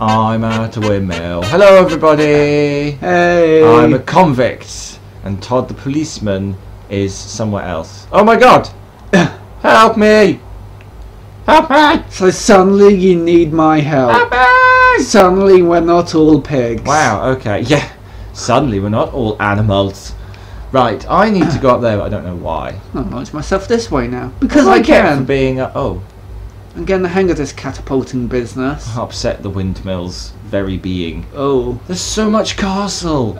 I'm at a windmill. Hello everybody! Hey! I'm a convict and Todd the policeman is somewhere else. Oh my god! Help me! Help me! So suddenly you need my help. Help me! Suddenly we're not all pigs. Wow, okay, yeah. Suddenly we're not all animals. Right, I need to go up there but I don't know why. I'll launch myself this way now. Because I can! For being a, oh. I'm getting the hang of this catapulting business. I upset the windmill's very being. Oh. There's so much castle!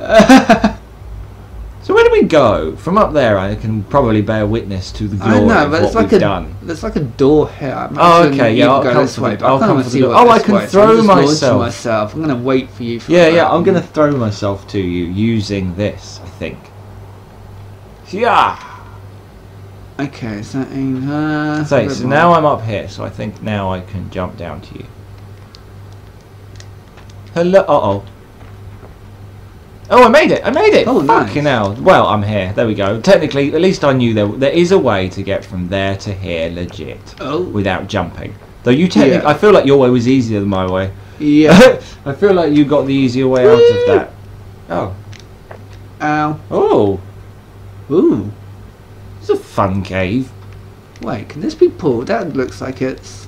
So where do we go? From up there I can probably bear witness to the glory of what we've done. There's like a door here. Oh, okay, yeah, I'll come this way. Oh, I can throw myself. I'm going to wait for you. Yeah, yeah, I'm going to throw myself to you using this, I think. Yeah! Okay, so now I'm up here, so I think now I can jump down to you. Hello, Oh, I made it! I made it! Oh, fucking hell. Well, I'm here. There we go. Technically, at least I knew there is a way to get from there to here legit. Oh. Without jumping. Though you technically, I feel like your way was easier than my way. Yeah. I feel like you got the easier way out of that. Oh. Ow. Oh. Ooh. It's a fun cave. Wait, can this be pulled? That looks like it's...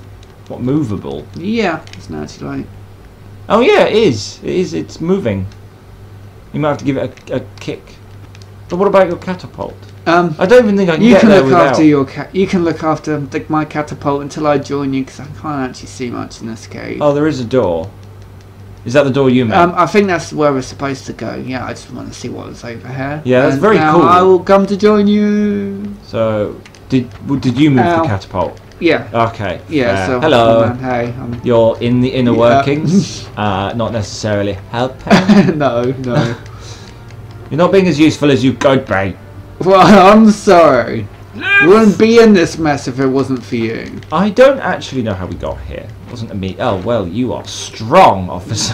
What, movable? Yeah, it's nasty like... Oh yeah, it is. It is, it's moving. You might have to give it a kick. But what about your catapult? I don't even think I can get there without... You can look after my catapult until I join you, because I can't actually see much in this cave. Oh, there is a door. Is that the door you made? I think that's where we're supposed to go. Yeah, I just want to see what was over here. Yeah, that's very cool. I will come to join you. So, did you move the catapult? Yeah. Okay. Yeah. So hello. Hey. You're in the inner workings. Not necessarily helping. No. You're not being as useful as you could be. Well, I'm sorry. Yes. We wouldn't be in this mess if it wasn't for you. I don't actually know how we got here. It wasn't a me. Oh, well, you are strong, officer.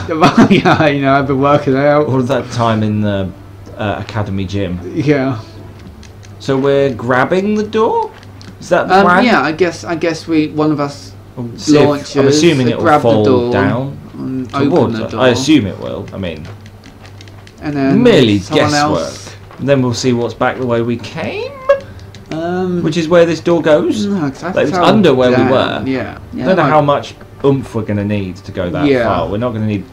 Yeah, you know, I've been working out. All of that time in the academy gym. Yeah. So we're grabbing the door? Is that the plan? Yeah, I guess one of us launches. I'm assuming it will fall down towards us. I assume it will. I mean, and then merely guesswork. Else. And then we'll see what's back the way we came. Which is where this door goes. No, like, it's under where we were. Yeah. I don't know how much oomph we're going to need to go that far. We're not going to need...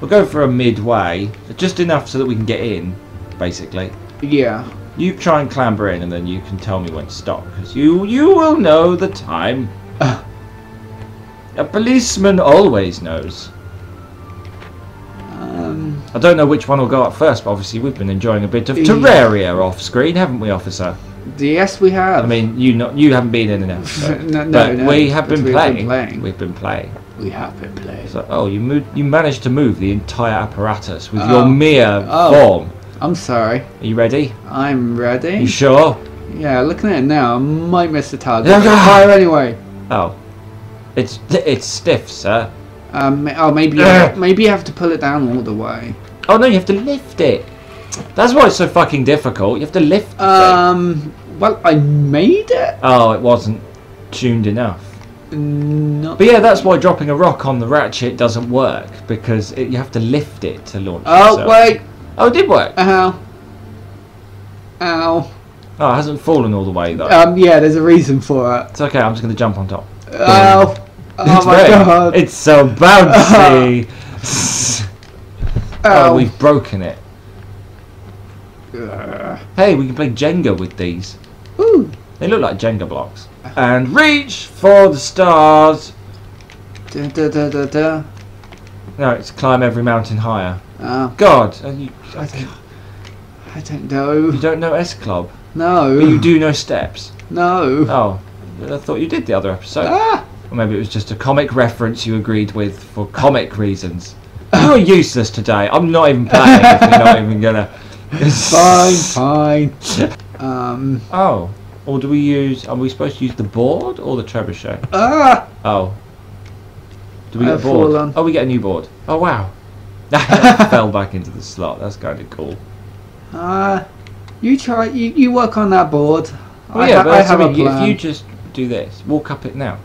We'll go for a midway. Just enough so that we can get in, basically. Yeah. You try and clamber in and then you can tell me when to stop. Because you will know the time. A policeman always knows. I don't know which one will go up first, but obviously we've been enjoying a bit of Terraria off screen, haven't we, officer? Yes, we have. I mean, you haven't been in an episode. no. We've been playing. So, oh, you managed to move the entire apparatus with your mere form. I'm sorry. Are you ready? I'm ready. You sure? Yeah, looking at it now, I might miss the target. I'm going higher anyway. Oh. It's stiff, sir. Oh, maybe you have to pull it down all the way. Oh, no, you have to lift it. That's why it's so fucking difficult. You have to lift the thing. Well, I made it. Oh, it wasn't tuned enough. Not but yeah, that's why dropping a rock on the ratchet doesn't work, because you have to lift it to launch yourself. Wait. Oh, it did work. Ow. Ow. Oh, it hasn't fallen all the way, though. Yeah, there's a reason for it. It's okay, I'm just going to jump on top. Ow. Oh, it's my god. It's so bouncy. Oh, we've broken it. Hey, we can play Jenga with these. Ooh. They look like Jenga blocks. And reach for the stars. No, it's climb every mountain higher. Oh. God. I don't know. You don't know S Club? No. But you do know Steps? No. Oh, I thought you did the other episode. Or maybe it was just a comic reference you agreed with for comic reasons. You're useless today. I'm not even playing if you're not even going to... Fine. Oh, or do we use? Are we supposed to use the board or the trebuchet? Oh. Do we get a board? Oh, we get a new board. Oh wow. That fell back into the slot. That's kind of cool. You try. You work on that board. Oh yeah, but I have a plan. If you just do this, walk up it now.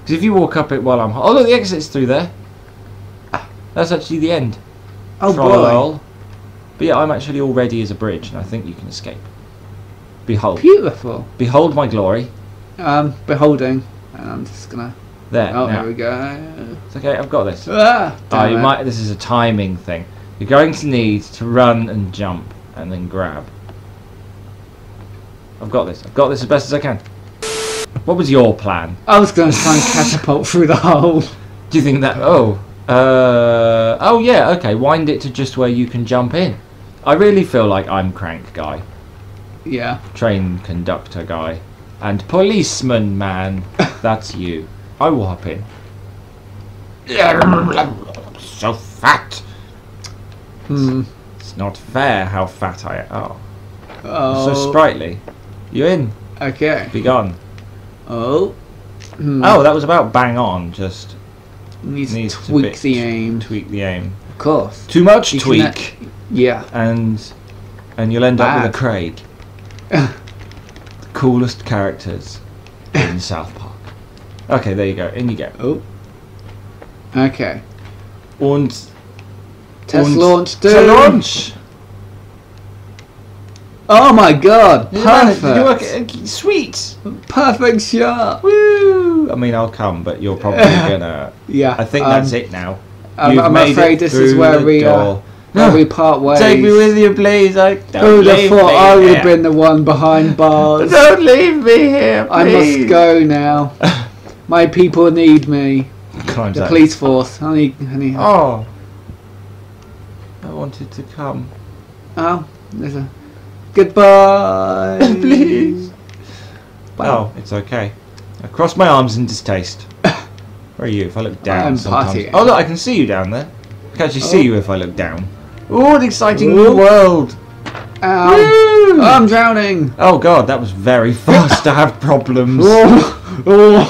Because if you walk up it while I'm, oh look, the exit's through there. That's actually the end. Oh boy. But yeah, I'm actually already as a bridge, and I think you can escape. Behold. Beautiful. Behold my glory. Beholding. And I'm just gonna... There. Oh, now. There we go. It's okay, I've got this. Ah, you might. This is a timing thing. You're going to need to run and jump and then grab. I've got this. I've got this as best as I can. What was your plan? I was going to try and catapult through the hole. Do you think that... oh yeah, okay. Wind it to just where you can jump in. I really feel like I'm crank guy. Yeah. Train conductor guy. And policeman man. That's you. I will hop in. So fat. Mm. It's not fair how fat I am. Oh. Oh. So sprightly. You in? Okay. Be gone. Oh. Mm. Oh, that was about bang on. Just needs to tweak the aim. Tweak the aim. Of course. Too much tweak. Yeah. And you'll end up with a Craig. The coolest characters in South Park. Okay, there you go. In you go. Oh. Okay. Test launch. To launch. Oh my God! Perfect. You sweet. Perfect shot. Woo! I mean, I'll come, but you're probably gonna. Yeah. I think that's it now. I'm afraid this is where we are. No, we part ways. Take me with you, please. Who'd have thought I would have been the one behind bars? Don't leave me here, please. I must go now. My people need me. Climbs the police force. I need help. Oh. I wanted to come. Oh. There's a... Goodbye. Please. Bye. Oh, it's okay. I cross my arms in distaste. Where are you? If I look down sometimes... Partying. Oh, look, I can see you down there. I can actually see you if I look down. Oh, an exciting new world. Ow. Woo! I'm drowning. Oh, God, that was very fast to have problems. Where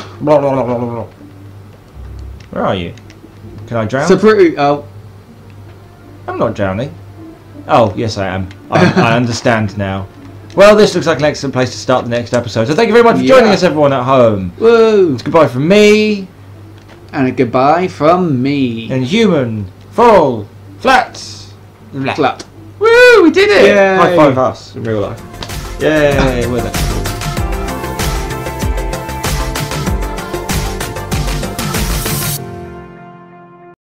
are you? Can I drown? I'm not drowning. Oh, yes I am. I understand now. Well, this looks like an excellent place to start the next episode. So thank you very much for joining us, everyone at home. Woo! It's goodbye from me. And a goodbye from me. And Human Fall Flat. Woo! We did it! Yay. High five us in real life. Yay! We're there.